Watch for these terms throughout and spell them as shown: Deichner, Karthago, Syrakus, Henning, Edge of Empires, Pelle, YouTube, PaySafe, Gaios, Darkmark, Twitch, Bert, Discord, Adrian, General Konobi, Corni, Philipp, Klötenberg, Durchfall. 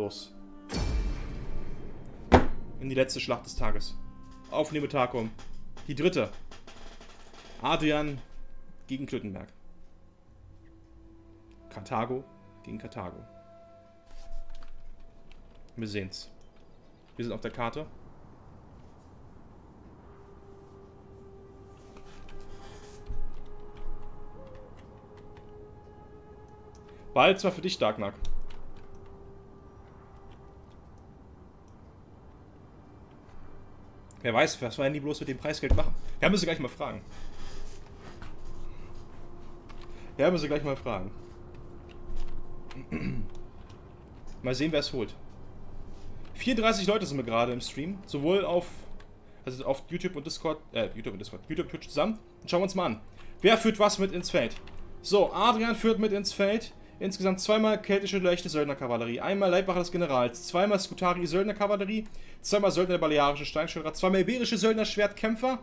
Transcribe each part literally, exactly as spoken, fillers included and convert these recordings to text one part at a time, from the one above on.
Los. In die letzte Schlacht des Tages. Aufnahmetagung. Die dritte. Adrian gegen Klötenberg. Karthago gegen Karthago. Wir sehen's. Wir sind auf der Karte. Bald zwar für dich, Darkmark. Wer weiß, was wir denn die bloß mit dem Preisgeld machen. Ja, müssen wir gleich mal fragen. Ja, müssen wir gleich mal fragen. Mal sehen, wer es holt. vierunddreißig Leute sind wir gerade im Stream. Sowohl auf, also auf YouTube und Discord, äh, YouTube und Discord, YouTube und Twitch zusammen. Und schauen wir uns mal an. Wer führt was mit ins Feld? So, Adrian führt mit ins Feld. Insgesamt zweimal keltische leichte Söldnerkavallerie, einmal Leibwache des Generals, zweimal Skutari Söldnerkavallerie, zweimal Söldner der balearischen Steinschwörer, zweimal iberische Söldner-Schwertkämpfer,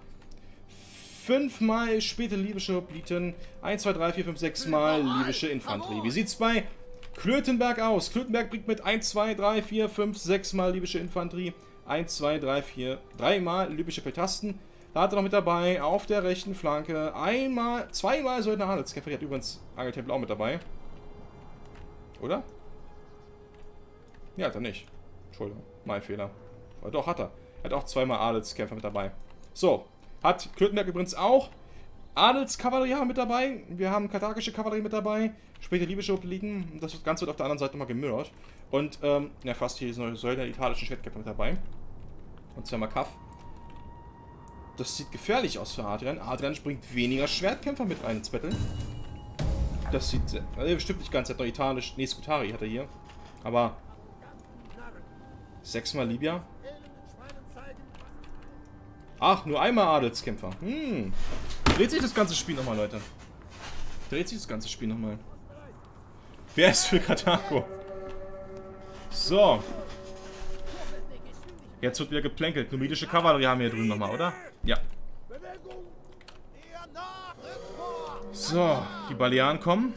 fünfmal späte libysche Hopliten, eins, zwei, drei, vier, fünf, sechs mal libysche Infanterie. Wie sieht's bei Klötenberg aus? Klötenberg bringt mit eins, zwei, drei, vier, fünf, sechs mal libysche Infanterie, eins, zwei, drei, vier, drei mal libysche Petasten. Da hat er noch mit dabei, auf der rechten Flanke, einmal, zweimal Söldner Handelskämpfer, die hat übrigens Angeltempel auch mit dabei. Oder? Ja, hat er nicht. Entschuldigung, mein Fehler. Aber doch, hat er. Er hat auch zweimal Adelskämpfer mit dabei. So, hat Klötenberg übrigens auch Adelskavallerie mit dabei. Wir haben karthagische Kavallerie mit dabei. Später libysche Hopliten. Das Ganze wird auf der anderen Seite nochmal gemürrt. Und, ähm, ja, fast hier sind Söldner italischen Schwertkämpfer mit dabei. Und zweimal Kaff. Das sieht gefährlich aus für Adrian. Adrian bringt weniger Schwertkämpfer mit rein ins Battle. Das sieht... Also bestimmt nicht ganz, er hat noch Italisch... Ne, Skutari hat er hier. Aber... Sechsmal Libya. Ach, nur einmal Adelskämpfer. Hm. Dreht sich das ganze Spiel nochmal, Leute. Dreht sich das ganze Spiel nochmal. Wer ist für Karthago? So. Jetzt wird wieder geplänkelt. Numidische Kavallerie haben wir hier drüben nochmal, oder? Ja. So, die Balearen kommen.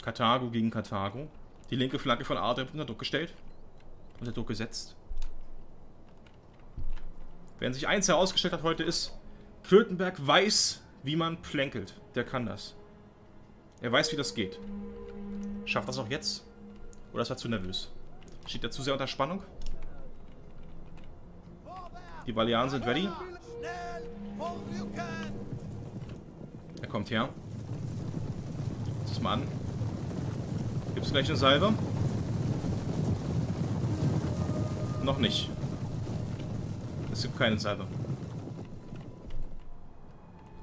Karthago gegen Karthago. Die linke Flanke von Adrian wird unter Druck gestellt. Unter Druck gesetzt. Während sich eins herausgestellt hat heute ist, Klötenberg weiß, wie man plänkelt. Der kann das. Er weiß, wie das geht. Schafft das auch jetzt? Oder ist er zu nervös? Steht er zu sehr unter Spannung? Die Balearen sind ready. Er kommt her. Lass es mal an. Gibt es gleich eine Salve? Noch nicht. Es gibt keine Salve.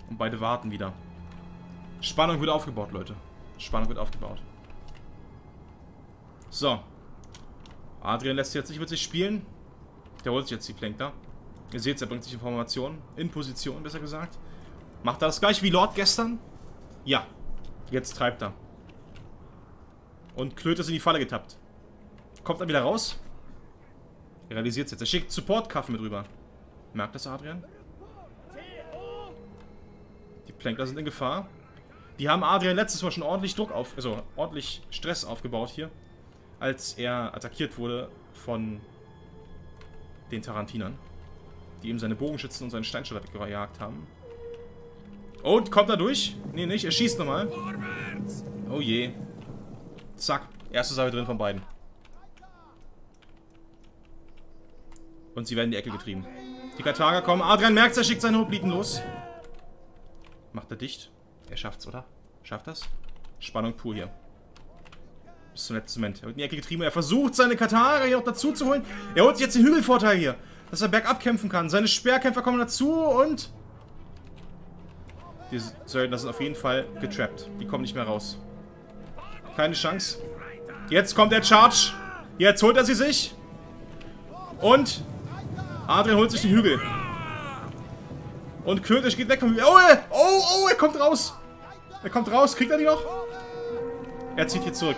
Und beide warten wieder. Spannung wird aufgebaut, Leute. Spannung wird aufgebaut. So. Adrian lässt sich jetzt nicht mit sich spielen. Der holt sich jetzt die Plänkler. Ihr seht, er bringt sich in Formation. In Position, besser gesagt. Macht er das gleich wie Lord gestern? Ja. Jetzt treibt er. Und Klöte ist in die Falle getappt. Kommt er wieder raus? Er realisiert es jetzt. Er schickt Support-Kaff mit rüber. Merkt das Adrian? Die Plänkler sind in Gefahr. Die haben Adrian letztes Mal schon ordentlich Druck auf... Also, ordentlich Stress aufgebaut hier. Als er attackiert wurde von den Tarantinern. Die ihm seine Bogenschützen und seinen Steinschützer weggejagt haben. Und kommt er durch? Nee, nicht. Er schießt nochmal. Oh je. Zack. Erste Salve drin von beiden. Und sie werden in die Ecke getrieben. Die Karthager kommen. Adrian merkt, er schickt seine Hopliten los. Macht er dicht. Er schafft's, oder? Schafft das? Spannung pur hier. Bis zum letzten Moment. Er wird in die Ecke getrieben. Er versucht, seine Karthager hier noch dazu zu holen. Er holt sich jetzt den Hügelvorteil hier. Dass er bergab kämpfen kann. Seine Speerkämpfer kommen dazu und... Die Söldner sind auf jeden Fall getrappt. Die kommen nicht mehr raus. Keine Chance. Jetzt kommt der Charge. Jetzt holt er sie sich. Und Adrian holt sich den Hügel. Und Kürtisch geht weg vom Hügel. Oh, oh, oh, er kommt raus. Er kommt raus. Kriegt er die noch? Er zieht hier zurück.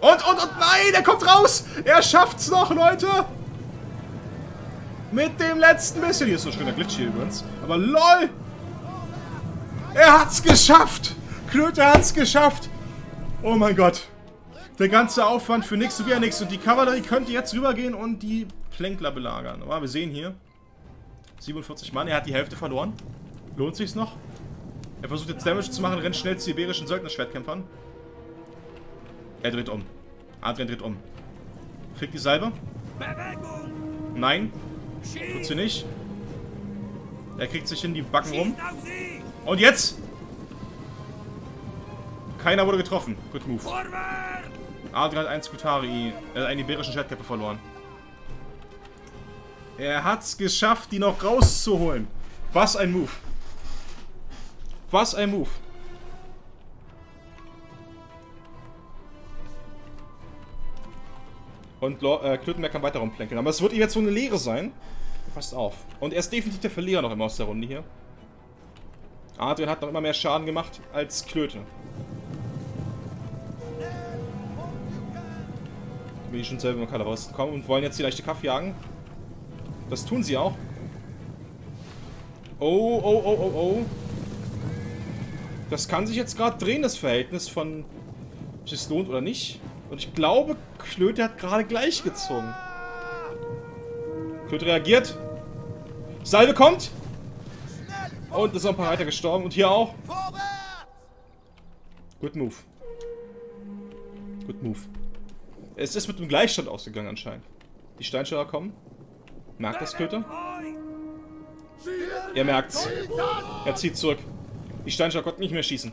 Und, und, und, nein, er kommt raus. Er schafft's noch, Leute. Mit dem letzten bisschen. Hier ist so ein schöner Glitch hier übrigens. Aber lol. Er hat's geschafft! Klöte hat's geschafft! Oh mein Gott! der ganze Aufwand für nichts und wieder nichts. Und die Kavallerie könnte jetzt rübergehen und die Plänkler belagern. Aber wir sehen hier, siebenundvierzig Mann, er hat die Hälfte verloren. Lohnt sich's noch? Er versucht jetzt Damage zu machen, rennt schnell zu iberischen Söldnerschwertkämpfern. Er dreht um. Adrian dreht um. Kriegt die Salbe? Nein. Tut sie nicht. Er kriegt sich in die Backen rum. Und jetzt? Keiner wurde getroffen. Good move. Adrian hat einen Skutari, äh, einen iberischen Schwertkämpfer verloren. Er hat's geschafft, die noch rauszuholen. Was ein Move. Was ein Move. Und äh, Klötenberg kann weiter rumplänkeln. Aber es wird ihm jetzt so eine Leere sein. Passt auf. Und er ist definitiv der Verlierer noch immer aus der Runde hier. Adrian hat noch immer mehr Schaden gemacht als Klöte. Da bin ich schon selber mal gerade rausgekommen und wollen jetzt die leichte Kaff jagen. Das tun sie auch. Oh, oh, oh, oh, oh. Das kann sich jetzt gerade drehen, das Verhältnis von, ob es lohnt oder nicht. Und ich glaube, Klöte hat gerade gleich gezogen. Klöte reagiert. Salve kommt. Und ist noch ein paar Reiter gestorben. Und hier auch. Good move. Good move. Es ist mit dem Gleichstand ausgegangen anscheinend. Die Steinschläger kommen. Merkt das Klöte? Er merkt's. Er zieht zurück. Die Steinschläger konnten nicht mehr schießen.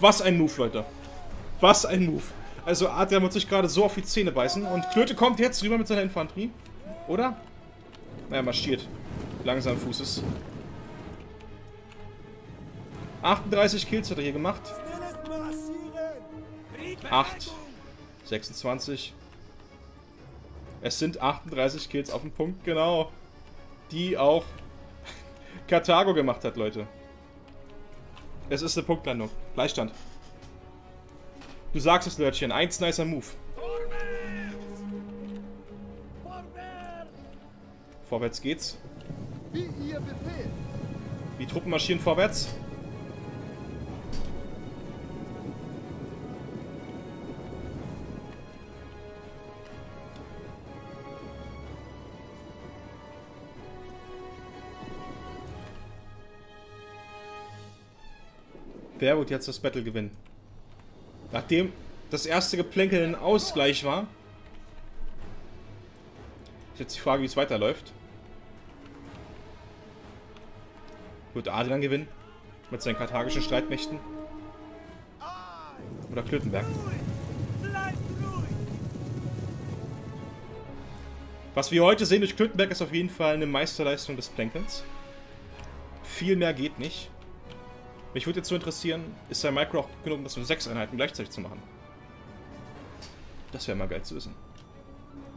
Was ein Move, Leute. Was ein Move. Also Adrian wird sich gerade so auf die Zähne beißen. Und Klöte kommt jetzt rüber mit seiner Infanterie. Oder? Naja, marschiert. Langsam Fußes. achtunddreißig Kills hat er hier gemacht. acht. sechsundzwanzig. Es sind achtunddreißig Kills auf den Punkt, genau. Die auch Karthago gemacht hat, Leute. Es ist eine Punktlandung. Gleichstand. Du sagst es, Lörtchen. Eins nicer Move. Vorwärts geht's. Die Truppen marschieren vorwärts. Wer wird jetzt das Battle gewinnen? Nachdem das erste Geplänkel ein Ausgleich war, ist jetzt die Frage, wie es weiterläuft. Wird Adrian gewinnen? Mit seinen karthagischen Streitmächten? Oder Klötenberg? Was wir heute sehen durch Klötenberg ist auf jeden Fall eine Meisterleistung des Plänkels. Viel mehr geht nicht. Mich würde jetzt so interessieren, ist sein Micro auch gut genug, das mit sechs Einheiten gleichzeitig zu machen? Das wäre mal geil zu wissen.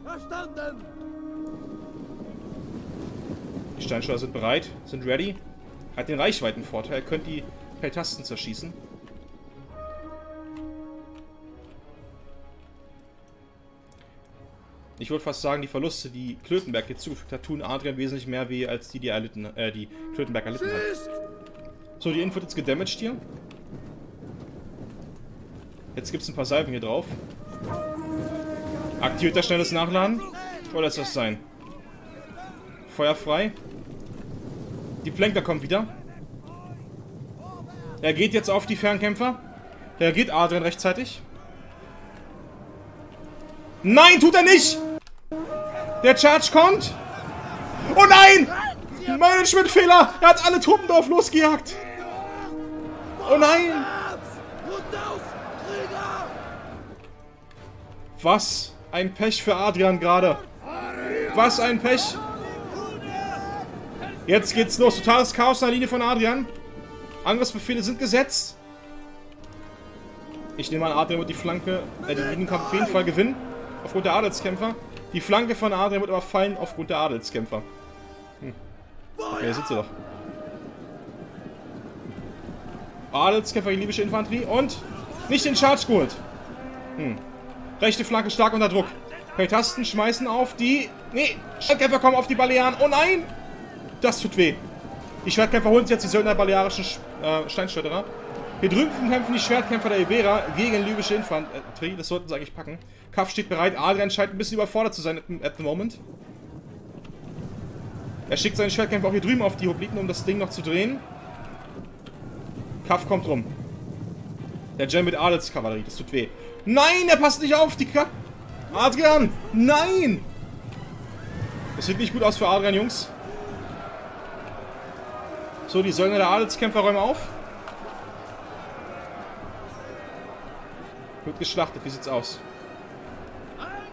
Verstanden! Die Steinschleuder sind bereit, sind ready. Hat den Reichweitenvorteil, könnt die per Tasten zerschießen. Ich würde fast sagen, die Verluste, die Klötenberg hier zugefügt hat, tun Adrian wesentlich mehr weh, als die, die, erlitten, äh, die Klötenberg erlitten hat. So, die Inf wird jetzt gedamaged hier. Jetzt gibt es ein paar Salben hier drauf. Aktiviert das schnelles Nachladen? Oder ist das sein? Feuer frei. Die Plänker kommen wieder. Er geht jetzt auf die Fernkämpfer. Er geht Adrian rechtzeitig. Nein, tut er nicht! Der Charge kommt! Oh nein! Managementfehler! Er hat alle Truppen drauf losgejagt! Oh nein! Was ein Pech für Adrian gerade! Was ein Pech! Jetzt geht's los! Totales Chaos an der Linie von Adrian! Angriffsbefehle sind gesetzt! Ich nehme an, Adrian wird die Flanke, äh, den Linienkampf auf jeden Fall gewinnen, aufgrund der Adelskämpfer. Die Flanke von Adrian wird aber fallen aufgrund der Adelskämpfer. Hm. Okay, da sitzt er doch. Adelskämpfer gegen libysche Infanterie und nicht den Charge geholt. Hm. Rechte Flanke stark unter Druck. Okay, Tasten schmeißen auf die... Nee, Schwertkämpfer kommen auf die Balearen. Oh nein! Das tut weh. Die Schwertkämpfer holen sich jetzt die Söldner balearischen äh, Steinschleuderer. Hier drüben kämpfen die Schwertkämpfer der Iberer gegen libysche Infanterie. Das sollten sie eigentlich packen. Kaff steht bereit. Adrian scheint ein bisschen überfordert zu sein at the moment. Er schickt seine Schwertkämpfer auch hier drüben auf die Hopliten, um das Ding noch zu drehen. Kaff kommt rum. Der Gem mit Adelskavallerie. Das tut weh. Nein, er passt nicht auf. Die Kaff... Adrian! Nein! Das sieht nicht gut aus für Adrian, Jungs. So, die Söldner der Adelskämpfer räumen auf. Wird geschlachtet, wie sieht's aus?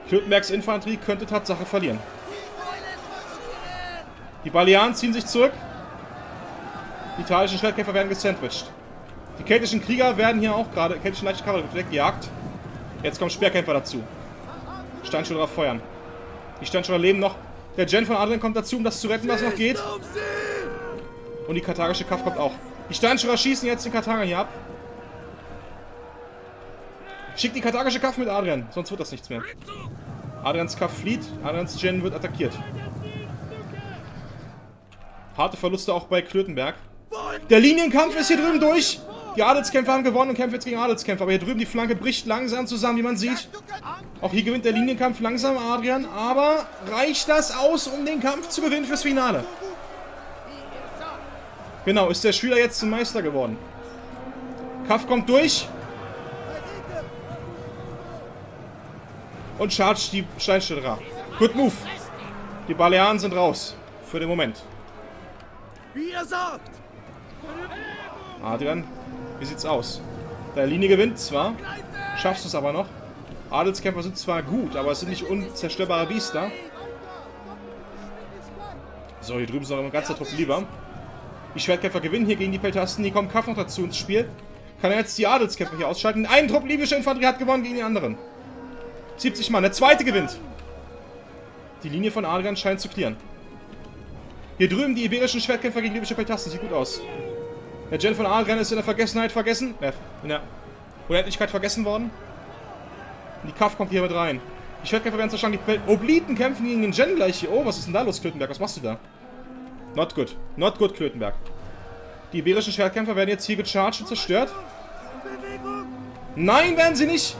Klötenbergs Infanterie könnte Tatsache verlieren. Die Balearen ziehen sich zurück. Die italischen Schwertkämpfer werden gesandwiched. Die keltischen Krieger werden hier auch gerade... keltischen leichte Kavallerie wird weggejagt. Jetzt kommen Speerkämpfer dazu. Steinschulter feuern. Die Steinschulter leben noch. Der Gen von Adrian kommt dazu, um das zu retten, was noch geht. Und die karthagische Kaff kommt auch. Die Steinschulter schießen jetzt den Karthager hier ab. Schickt die karthagische Kaff mit Adrian, sonst wird das nichts mehr. Adrians Kaff flieht, Adrians Gen wird attackiert. Harte Verluste auch bei Klötenberg. Der Linienkampf ist hier drüben durch. Die Adelskämpfer haben gewonnen und kämpfen jetzt gegen Adelskämpfer. Aber hier drüben die Flanke bricht langsam zusammen, wie man sieht. Auch hier gewinnt der Linienkampf langsam Adrian. Aber reicht das aus, um den Kampf zu gewinnen fürs Finale? Genau, ist der Schüler jetzt zum Meister geworden. Kaff kommt durch. Und charge die Steinschleuderer. Good move. Die Balearen sind raus. Für den Moment. Wie ihr sagt. Adrian, wie sieht's aus? Deine Linie gewinnt zwar, schaffst du es aber noch. Adelskämpfer sind zwar gut, aber es sind nicht unzerstörbare Biester. So, hier drüben ist noch ein ganzer Trupp lieber. Die Schwertkämpfer gewinnen hier gegen die Peltasten. Hier kommt Kaff noch dazu ins Spiel. Kann er jetzt die Adelskämpfer hier ausschalten? Ein Trupp libysche Infanterie hat gewonnen gegen den anderen. siebzig Mann, der zweite gewinnt. Die Linie von Adrian scheint zu klären. Hier drüben die iberischen Schwertkämpfer gegen libysche Peltasten. Sieht gut aus. Der Gen von Adrian ist in der Vergessenheit vergessen. Äh, in der Unendlichkeit vergessen worden. Und die Kaff kommt hier mit rein. Die Schwertkämpfer werden zerschlagen. Die Obliten kämpfen gegen den Gen gleich hier. Oh, was ist denn da los, Klötenberg? Was machst du da? Not good. Not good, Klötenberg. Die iberischen Schwertkämpfer werden jetzt hier gecharged und zerstört. Nein, werden sie nicht.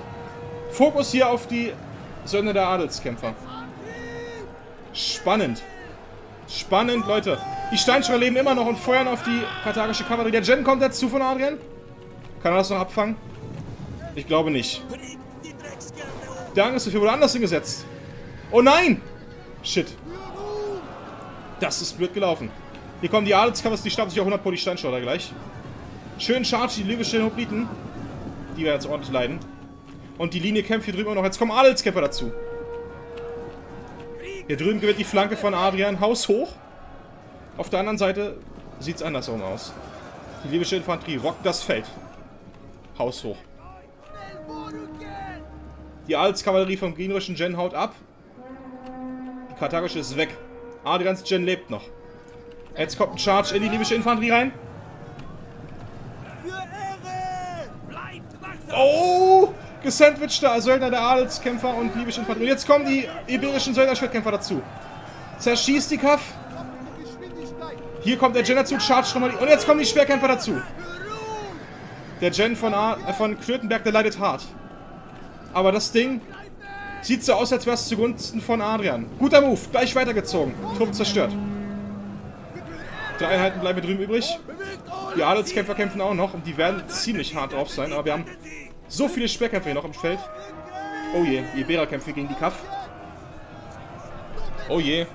Fokus hier auf die Söhne der Adelskämpfer. Spannend. Spannend, Leute. Die Steinschreiber leben immer noch und feuern auf die karthagische Kavallerie. Der Gen kommt dazu von Adrian. Kann er das noch abfangen? Ich glaube nicht. Der Angriffsbefehl wurde anders hingesetzt. Oh nein! Shit. Das ist blöd gelaufen. Hier kommen die Adelskavallerie, die schnappen sich auch hundert Pro die Steinschreiber gleich. Schön charge die libyschen Hopliten. Die werden jetzt ordentlich leiden. Und die Linie kämpft hier drüben noch. Jetzt kommen Adelskämpfer dazu. Hier drüben gewinnt die Flanke von Adrian haushoch. Auf der anderen Seite sieht es andersrum aus. Die libysche Infanterie rockt das Feld. Haushoch. Die Adelskavallerie vom gegnerischen Gen haut ab. Die karthagische ist weg. Adrians Gen lebt noch. Jetzt kommt ein Charge in die libysche Infanterie rein. Oh! Gesandwichter Söldner der Adelskämpfer und libysche Infanterie. Und jetzt kommen die iberischen Söldner-Schwertkämpfer dazu. Zerschießt die Kaff. Hier kommt der Gen dazu, charge nochmal. Und jetzt kommen die Schwertkämpfer dazu. Der Gen von, A äh von Klötenberg, der leidet hart. Aber das Ding sieht so aus, als wäre es zugunsten von Adrian. Guter Move, gleich weitergezogen. Trupp zerstört. Drei Einheiten bleiben drüben übrig. Die Adelskämpfer kämpfen auch noch und die werden ziemlich hart drauf sein. Aber wir haben so viele Schwertkämpfer hier noch im Feld. Oh je, die Iberer kämpfen gegen die Kaff. Oh je.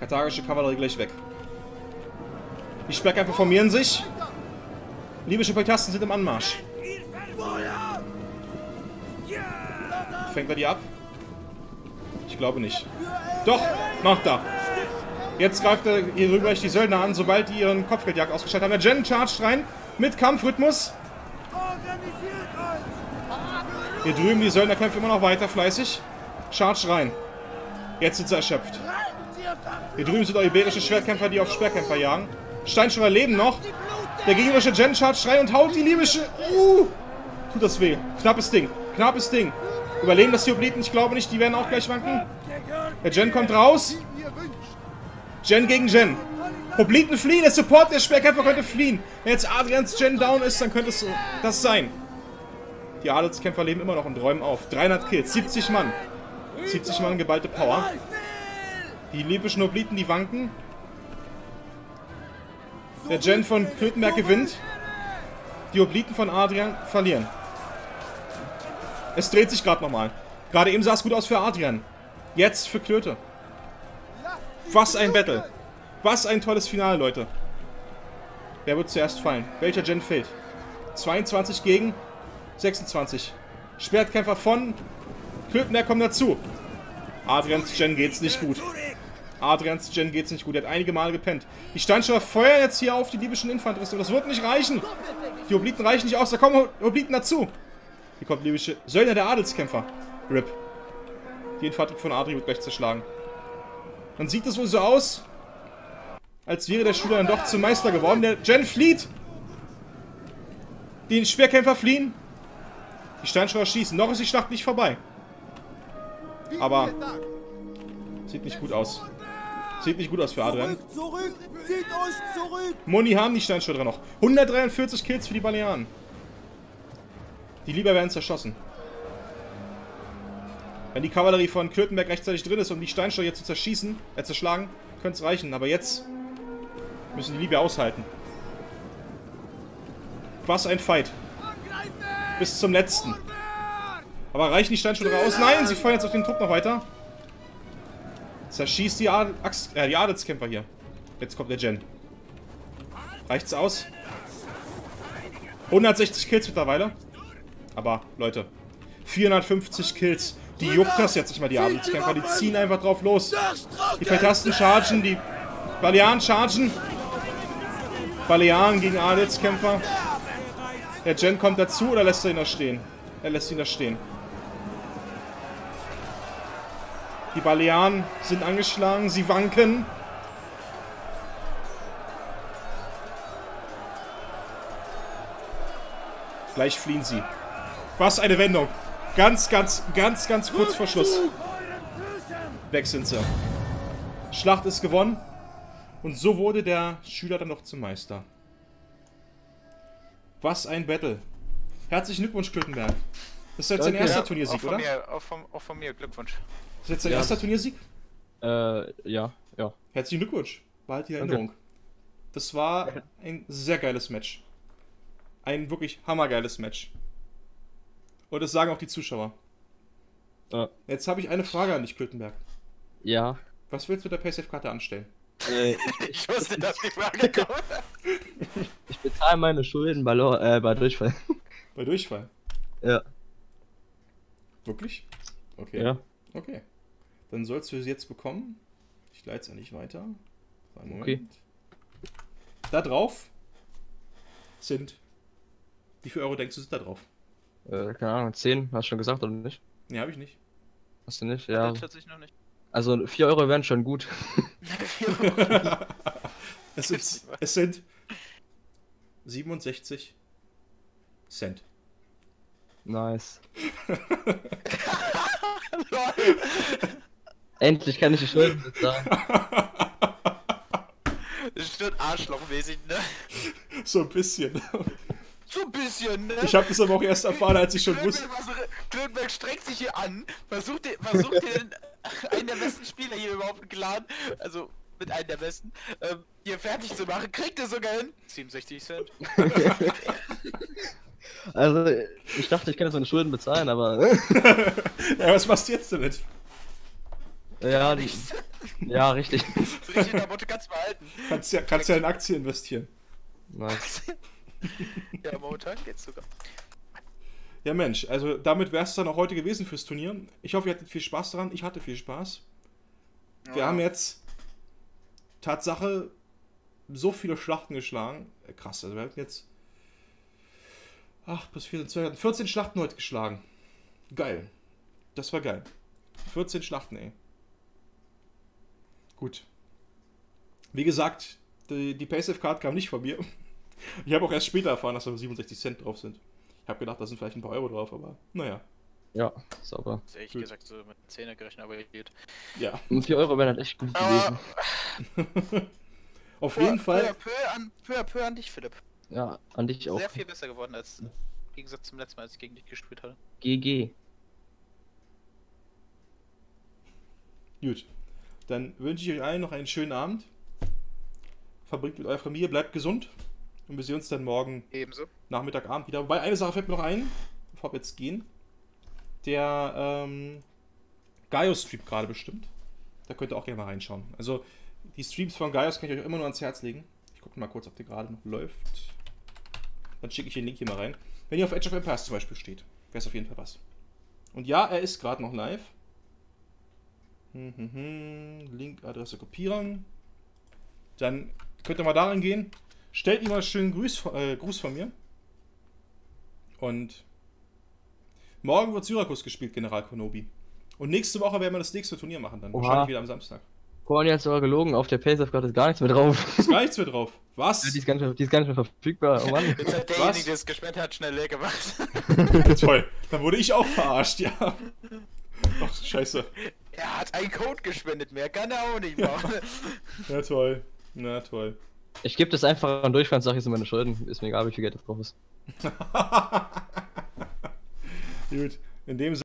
Karthagische Kavallerie gleich weg. Die Schwertkämpfer formieren sich. Libysche Peltasten sind im Anmarsch. Fängt er die ab? Ich glaube nicht. Doch, macht er. Jetzt greift er hier drüber die Söldner an, sobald die ihren Kopfgeldjagd ausgeschaltet haben. Der Gen charged rein mit Kampfrhythmus. Hier drüben die Söldner kämpfen immer noch weiter fleißig. Charge rein. Jetzt sind sie erschöpft. Hier drüben sind auch iberische Schwertkämpfer, die auf Schwertkämpfer jagen. Steinschreiber leben noch. Der gegnerische Gen charge rein und haut die libysche... Uh, tut das weh. Knappes Ding. Knappes Ding. Überleben das die Obliten? Ich glaube nicht. Die werden auch gleich wanken. Der Gen kommt raus. Gen gegen Gen. Hopliten fliehen, der Support, der Speerkämpfer könnte fliehen. Wenn jetzt Adrians Gen down ist, dann könnte es das sein. Die Adelskämpfer leben immer noch und räumen auf. dreihundert Kills, siebzig Mann. siebzig Mann geballte Power. Die libyschen Hopliten, die wanken. Der Gen von Klötenberg gewinnt. Die Hopliten von Adrian verlieren. Es dreht sich gerade nochmal. Gerade eben sah es gut aus für Adrian. Jetzt für Klöte. Was ein Battle. Was ein tolles Finale, Leute. Wer wird zuerst fallen? Welcher Gen fehlt? zweiundzwanzig gegen sechsundzwanzig. Schwertkämpfer von Klötenberg kommen dazu. Adrians Gen geht's nicht gut. Adrians Gen geht's nicht gut. Er hat einige Male gepennt. Die Steinschreiber feuern jetzt hier auf die libyschen Infanteristen. Das wird nicht reichen. Die Hopliten reichen nicht aus. Da kommen Hopliten dazu. Hier kommt libysche Söldner der Adelskämpfer. R I P. Die Infanterie von Adri wird gleich zerschlagen. Dann sieht es wohl so aus, als wäre der Schüler dann doch zum Meister geworden. Der Gen flieht. Die Schwerkämpfer fliehen. Die Steinschreiber schießen. Noch ist die Schlacht nicht vorbei. Aber sieht nicht gut aus. Sieht nicht gut aus für Adrian. Zurück, zurück, zieht euch zurück. Moni haben die Steinschröder noch. hundertdreiundvierzig Kills für die Balearen. Die Libyer werden zerschossen. Wenn die Kavallerie von Klötenberg rechtzeitig drin ist, um die Steinschröder jetzt zu zerschießen, äh, zerschlagen, könnte es reichen. Aber jetzt müssen die Libyer aushalten. Was ein Fight. Bis zum letzten. Aber reichen die Steinschröder aus? Nein, sie feuern jetzt auf den Trupp noch weiter. Zerschießt die, Adel äh, die Adelskämpfer hier. Jetzt kommt der Gen. Reicht's aus? hundertsechzig Kills mittlerweile. Aber, Leute, vierhundertfünfzig Kills. Die juckt das jetzt nicht mal, die Adelskämpfer. Die ziehen einfach drauf los. Die Petasten chargen, die Balearen chargen. Balearen gegen Adelskämpfer. Der Gen kommt dazu oder lässt er ihn da stehen? Er lässt ihn da stehen. Die Balearen sind angeschlagen, sie wanken. Gleich fliehen sie. Was eine Wendung. Ganz, ganz, ganz, ganz kurz vor Schluss. Weg sind sie. Schlacht ist gewonnen. Und so wurde der Schüler dann noch zum Meister. Was ein Battle. Herzlichen Glückwunsch, Klötenberg. Das ist jetzt dein erster ja. Turniersieg, auch oder? Mir, auch, von, auch von mir, Glückwunsch. Ist jetzt dein ja. erster Turniersieg? Äh, ja, ja. Herzlichen Glückwunsch. Behalt die Erinnerung. Danke. Das war ein sehr geiles Match. Ein wirklich hammergeiles Match. Und das sagen auch die Zuschauer. Ja. Jetzt habe ich eine Frage an dich, Klötenberg. Ja. Was willst du mit der PaySafe-Karte anstellen? Äh, ich wusste, dass die Frage kommt. Ich bezahle meine Schulden bei, äh, bei Durchfall. Bei Durchfall? Ja. Wirklich? Okay. Ja. Okay. Dann sollst du sie jetzt bekommen. Ich leite es ja nicht weiter. Einen Moment. Okay. Da drauf sind... Wie viel Euro denkst du, sind da drauf? Äh, keine Ahnung, zehn, hast du schon gesagt, oder nicht? Ne, hab ich nicht. Hast du nicht? Ja. vierzig noch nicht. Also vier Euro wären schon gut. es, ist, es sind siebenundsechzig Cent. Nice. Endlich kann ich die Schulden bezahlen. Das ist schon arschlochmäßig, ne? So ein bisschen. So ein bisschen, ne? Ich habe das aber auch erst erfahren, als ich schon Klötenberg, wusste. Klötenberg strengt sich hier an, versucht den, versucht den einen der besten Spieler hier überhaupt geladen, also mit einem der besten, ähm, hier fertig zu machen. Kriegt er sogar hin? siebenundsechzig Cent. Also, ich dachte, ich kann jetzt meine Schulden bezahlen, aber... Ja, was machst du jetzt damit? Ja, die... Ja, richtig. So richtig in der Botte kannst du behalten. Kannst ja, kannst ja in Aktien investieren. Nice. Ja, momentan geht's sogar. Ja, Mensch, also damit wär's dann auch heute gewesen fürs Turnier. Ich hoffe, ihr hattet viel Spaß dran. Ich hatte viel Spaß. Ja. Wir haben jetzt Tatsache so viele Schlachten geschlagen. Krass, also wir hatten jetzt acht plus vier sind zwölf, vierzehn Schlachten heute geschlagen. Geil. Das war geil. vierzehn Schlachten, ey. Gut. Wie gesagt, die, die PaySafe-Card kam nicht von mir. Ich habe auch erst später erfahren, dass da siebenundsechzig Cent drauf sind. Ich habe gedacht, da sind vielleicht ein paar Euro drauf, aber naja. Ja, sauber. Das ist ehrlich gesagt so mit Zähne gerechnet, aber geht. Ja. Und vier Euro wären halt echt gut gewesen. Auf Pö, jeden Fall. Peu, peu, an, peu, peu an dich, Philipp. Ja, an dich sehr auch. Sehr viel besser geworden als im Gegensatz zum letzten Mal, als ich gegen dich gespielt habe. G G. Gut. Dann wünsche ich euch allen noch einen schönen Abend. Verbringt mit eurer Familie, bleibt gesund. Und wir sehen uns dann morgen ebenso. Nachmittag, Abend wieder. Wobei, eine Sache fällt mir noch ein, bevor wir jetzt gehen. Der ähm, Gaios streamt gerade bestimmt. Da könnt ihr auch gerne mal reinschauen. Also die Streams von Gaios kann ich euch immer nur ans Herz legen. Ich gucke mal kurz, ob der gerade noch läuft. Dann schicke ich den Link hier mal rein. Wenn ihr auf Edge of Empires zum Beispiel steht, wäre es auf jeden Fall was. Und ja, er ist gerade noch live. Hm, hm, hm. Link, Adresse kopieren. Dann könnt ihr mal daran gehen. Stellt ihm mal einen schönen Gruß, äh, Gruß von mir. Und morgen wird Syrakus gespielt, General Konobi. Und nächste Woche werden wir das nächste Turnier machen dann. Oha. Wahrscheinlich wieder am Samstag. Corni hat sogar gelogen, auf der PaySafe gerade ist gar nichts mehr drauf. Ist gar nichts mehr drauf? Was? Ja, die, ist gar nicht mehr, die ist gar nicht mehr verfügbar. Oh Mann. Jetzt hat derjenige, der es gesperrt hat, schnell leer gemacht. Toll, dann wurde ich auch verarscht, ja. Ach, scheiße. Er hat einen Code gespendet, mehr kann er auch nicht machen. Ja. Na toll, na toll. Ich gebe das einfach an Durchfall und sage, hier sind meine Schulden. Ist mir egal, wie viel Geld das drauf ist. Gut, in dem Sinne.